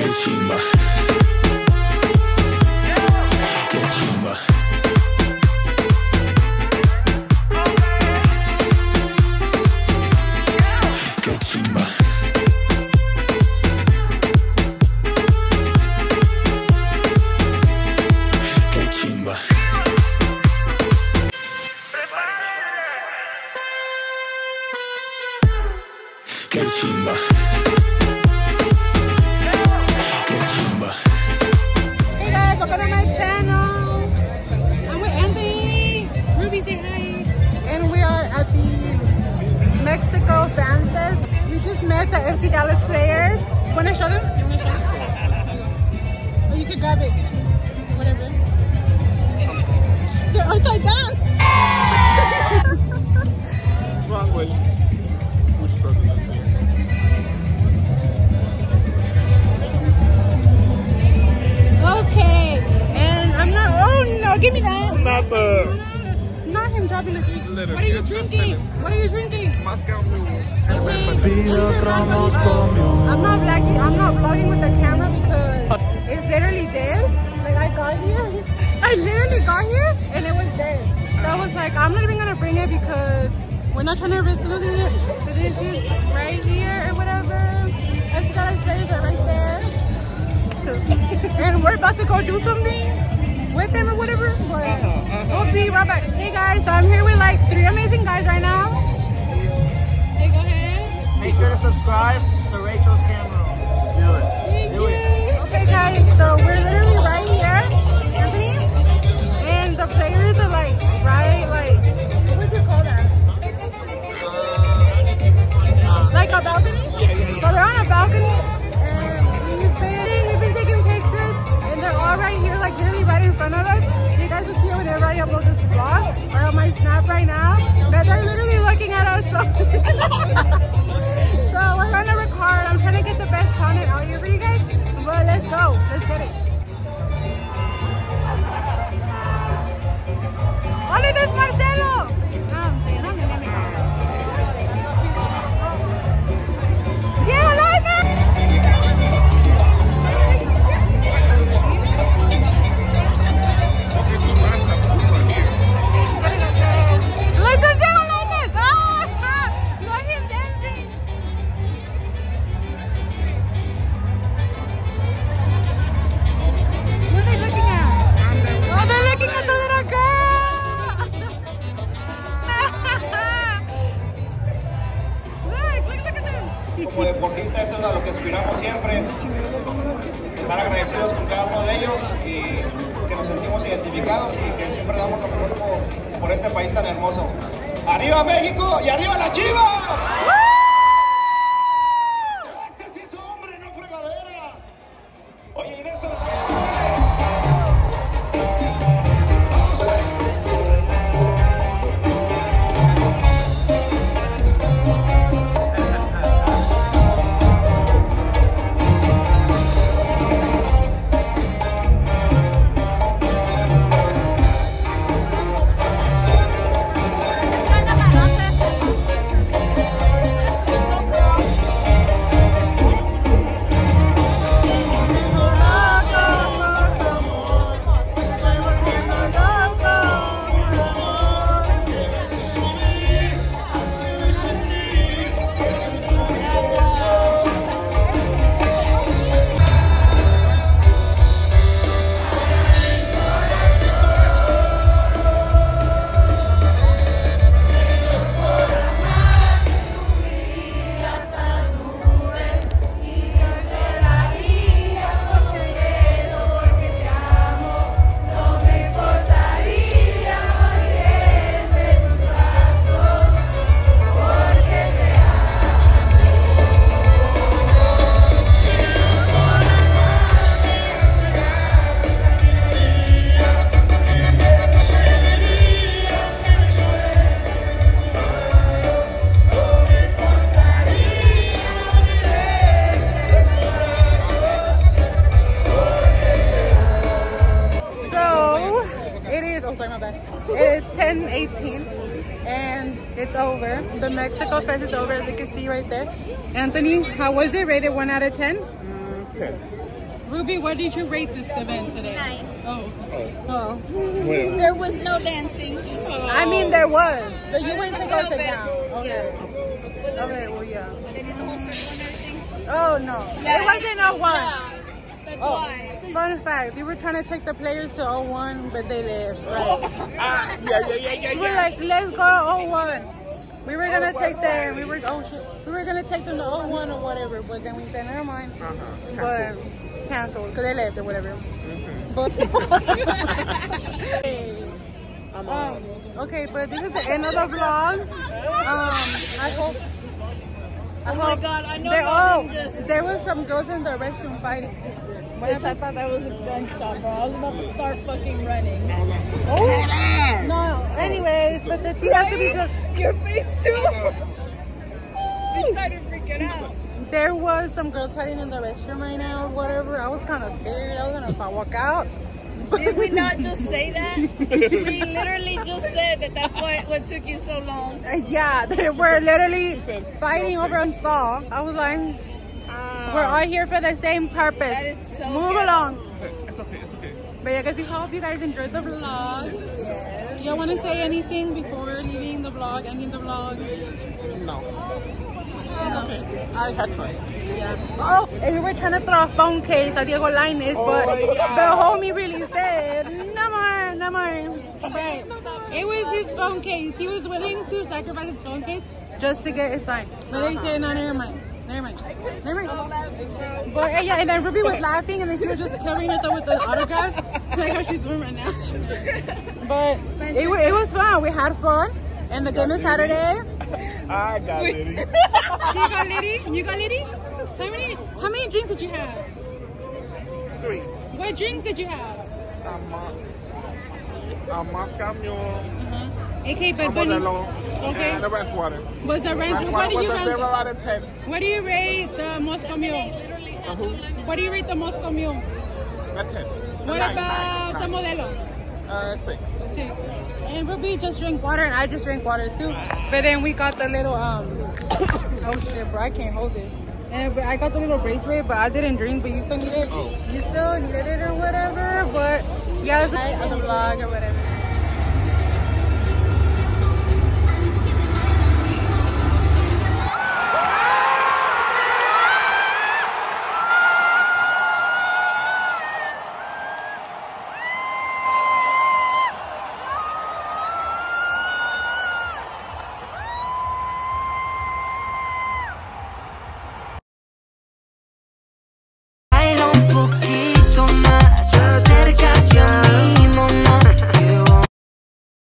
Qué chimba. Qué chimba. Qué chimba. Qué chimba. Qué chimba. Welcome to my channel. I'm with Anthony. Ruby, say hi. And we are at the Mexico Fest. We just met the FC Dallas players. Want to show them? Or you can grab it. Whatever. They're upside down. Give me that. Not him dropping the drink. What are you drinking? What are you drinking? Moscow Mule. I'm not vlogging with the camera because it's literally there. Like I literally got here and it was there. So I was like, I'm not even gonna bring it because we're not trying to risk losing it. But it's just right here or whatever. I just gotta say that right there. And we're about to go do something with them or whatever, but we'll be right back. Hey guys, so I'm here with like 3 amazing guys right now. Hey, go ahead. Make sure to subscribe to Rachel's camera. Do it. Thank you. Okay guys, so we're literally right here, Anthony, and the players are like right, like what do you call that? Like a balcony? Yeah. So they're on a balcony, and we've been taking pictures, and they're all right here, like literally right in front of us. You guys will see it whenever I upload this vlog or on my Snap right now. But they're literally looking at us. So, so we're trying to record. I'm trying to get the best content out here for you guys. But let's go. Let's get it. Hola, this Marcelo. ¡Arriba México y arriba las Chivas! ¡Este sí es hombre, no fregadera! Oye, en esta... ¡Vamos, It is 10:18 and it's over. The Mexico Fest is over, as you can see right there. Anthony, how was it? Rated 1 out of 10? 10. Ruby, what did you rate this event today? 9. Oh. Oh. Oh. Well. There was no dancing. Oh. I mean, there was, but you went to go sit down. Okay. Was it okay, well, yeah. They did the whole circle and everything? Oh, no. Yeah, it wasn't O1. Yeah. That's why. Fun fact, we were trying to take the players to O1, but they left, right? Yeah. We were like, let's go O1. We were gonna take them. We were gonna take them to O1 or whatever, but then we said never mind. But canceled because they left or whatever. Okay, but this is the end of the vlog. I hope. Oh my God! I know. There was some girls in the restroom fighting. Which I thought that was a gunshot, bro. I was about to start fucking running. Oh no! Anyways, but the tea has to be good. Your face too. We started freaking out. There was some girls fighting in the restroom right now, or whatever. I was kind of scared. I was gonna walk out. Did we not just say that? We literally just said that. That's what took you so long. Yeah, they were literally fighting over on stall. I was like. We're all here for the same purpose. That is so Move along. It's okay. But yeah, I guess we hope you guys enjoyed the vlog. Yes. Y'all want to say anything before leaving the vlog, ending the vlog? No. Okay. I had fun. Yeah. Oh, and we were trying to throw a phone case at Diego Linus, but the homie really said, no more. Right. It was his phone case. He was willing to sacrifice his phone case just to get his sign. But they said, no, never mind. Never mind. But yeah, and then Ruby was laughing, and then she was just covering herself with the autograph, like how she's doing right now. But it was fun. We had fun, and the game is Saturday. I got Liddy. You got Liddy? How many drinks did you have? 3. What drinks did you have? A Moscow Mule. Okay, but okay. And the ranch water. Was the ranch water? What do you rate? 0 out of 10. What do you rate the Moscow Mule? What do you rate the Moscow Mule? A 10. What about the Modelo? 6. And Ruby just drank water, and I just drank water too. But then we got the little oh shit, bro! I can't hold this. And I got the little bracelet, but I didn't drink. But you still needed it or whatever. But yeah, it's the vlog or whatever.